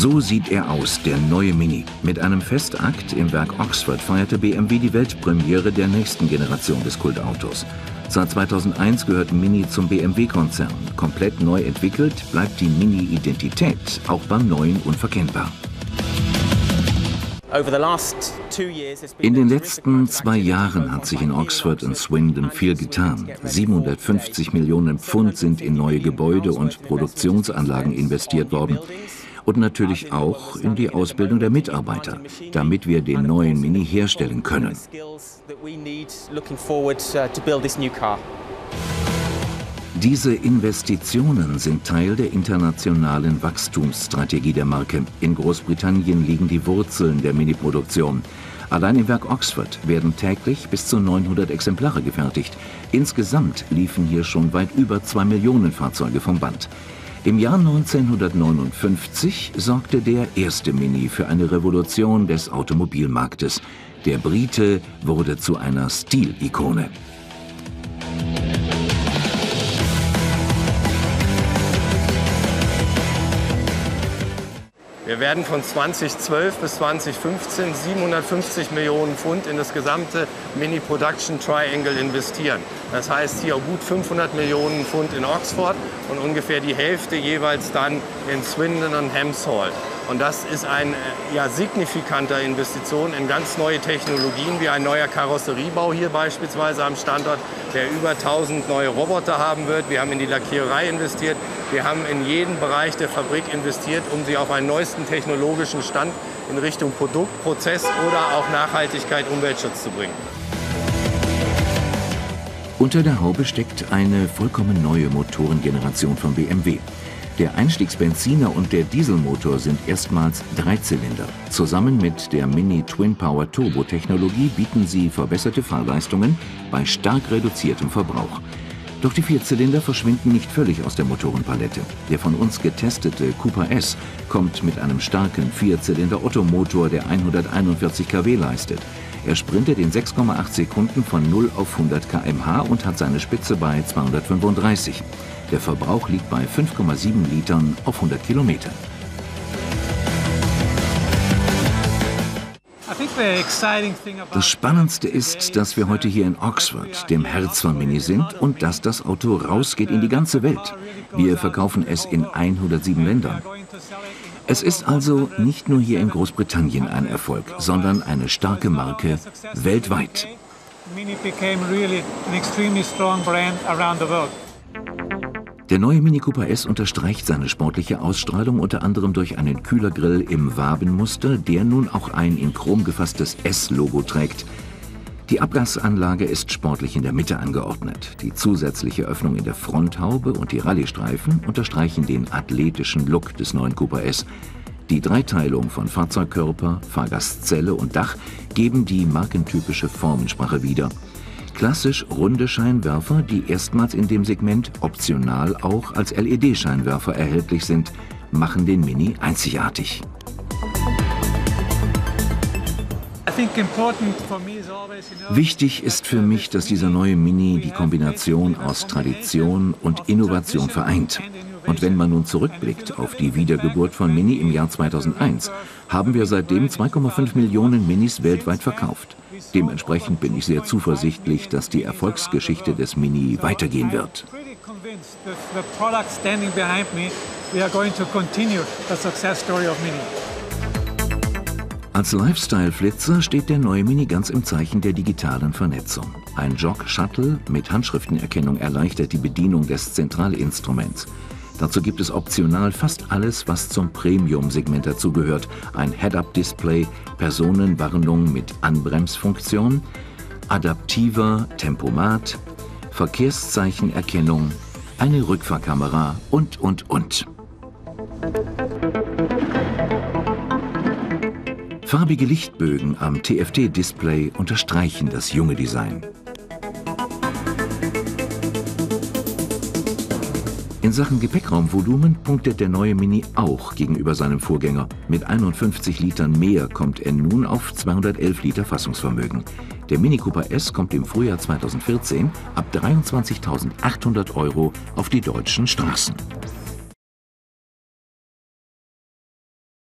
So sieht er aus, der neue Mini. Mit einem Festakt im Werk Oxford feierte BMW die Weltpremiere der nächsten Generation des Kultautos. Seit 2001 gehört Mini zum BMW-Konzern. Komplett neu entwickelt bleibt die Mini-Identität auch beim Neuen unverkennbar. In den letzten 2 Jahren hat sich in Oxford und Swindon viel getan. 750 Millionen Pfund sind in neue Gebäude und Produktionsanlagen investiert worden. Und natürlich auch in die Ausbildung der Mitarbeiter, damit wir den neuen Mini herstellen können. Diese Investitionen sind Teil der internationalen Wachstumsstrategie der Marke. In Großbritannien liegen die Wurzeln der Mini-Produktion. Allein im Werk Oxford werden täglich bis zu 900 Exemplare gefertigt. Insgesamt liefen hier schon weit über 2 Millionen Fahrzeuge vom Band. Im Jahr 1959 sorgte der erste Mini für eine Revolution des Automobilmarktes. Der Brite wurde zu einer Stilikone. Wir werden von 2012 bis 2015 750 Millionen Pfund in das gesamte Mini-Production-Triangle investieren. Das heißt hier gut 500 Millionen Pfund in Oxford und ungefähr die Hälfte jeweils dann in Swindon und Hems Hall. Und das ist eine signifikante Investition in ganz neue Technologien, wie ein neuer Karosseriebau hier beispielsweise am Standort, der über 1000 neue Roboter haben wird. Wir haben in die Lackiererei investiert. Wir haben in jeden Bereich der Fabrik investiert, um sie auf einen neuesten technologischen Stand in Richtung Produkt, Prozess oder auch Nachhaltigkeit, Umweltschutz zu bringen. Unter der Haube steckt eine vollkommen neue Motorengeneration von BMW. Der Einstiegsbenziner und der Dieselmotor sind erstmals 3-Zylinder. Zusammen mit der Mini-Twin-Power-Turbo-Technologie bieten sie verbesserte Fahrleistungen bei stark reduziertem Verbrauch. Doch die 4-Zylinder verschwinden nicht völlig aus der Motorenpalette. Der von uns getestete Cooper S kommt mit einem starken 4-Zylinder-Ottomotor, der 141 kW leistet. Er sprintet in 6,8 Sekunden von 0 auf 100 km/h und hat seine Spitze bei 235. Der Verbrauch liegt bei 5,7 Litern auf 100 Kilometer. Das Spannendste ist, dass wir heute hier in Oxford, dem Herz von Mini, sind und dass das Auto rausgeht in die ganze Welt. Wir verkaufen es in 107 Ländern. Es ist also nicht nur hier in Großbritannien ein Erfolg, sondern eine starke Marke weltweit. Der neue Mini Cooper S unterstreicht seine sportliche Ausstrahlung unter anderem durch einen Kühlergrill im Wabenmuster, der nun auch ein in Chrom gefasstes S-Logo trägt. Die Abgasanlage ist sportlich in der Mitte angeordnet. Die zusätzliche Öffnung in der Fronthaube und die Rallye-Streifen unterstreichen den athletischen Look des neuen Cooper S. Die Dreiteilung von Fahrzeugkörper, Fahrgastzelle und Dach geben die markentypische Formensprache wieder. Klassisch runde Scheinwerfer, die erstmals in dem Segment optional auch als LED-Scheinwerfer erhältlich sind, machen den Mini einzigartig. Wichtig ist für mich, dass dieser neue Mini die Kombination aus Tradition und Innovation vereint. Und wenn man nun zurückblickt auf die Wiedergeburt von Mini im Jahr 2001, haben wir seitdem 2,5 Millionen Minis weltweit verkauft. Dementsprechend bin ich sehr zuversichtlich, dass die Erfolgsgeschichte des Mini weitergehen wird. Als Lifestyle-Flitzer steht der neue Mini ganz im Zeichen der digitalen Vernetzung. Ein Jog-Shuttle mit Handschriftenerkennung erleichtert die Bedienung des Zentralinstruments. Dazu gibt es optional fast alles, was zum Premium-Segment dazugehört. Ein Head-Up-Display, Personenwarnung mit Anbremsfunktion, adaptiver Tempomat, Verkehrszeichenerkennung, eine Rückfahrkamera und. Farbige Lichtbögen am TFT-Display unterstreichen das junge Design. In Sachen Gepäckraumvolumen punktet der neue Mini auch gegenüber seinem Vorgänger. Mit 51 Litern mehr kommt er nun auf 211 Liter Fassungsvermögen. Der Mini Cooper S kommt im Frühjahr 2014 ab 23.800 € auf die deutschen Straßen.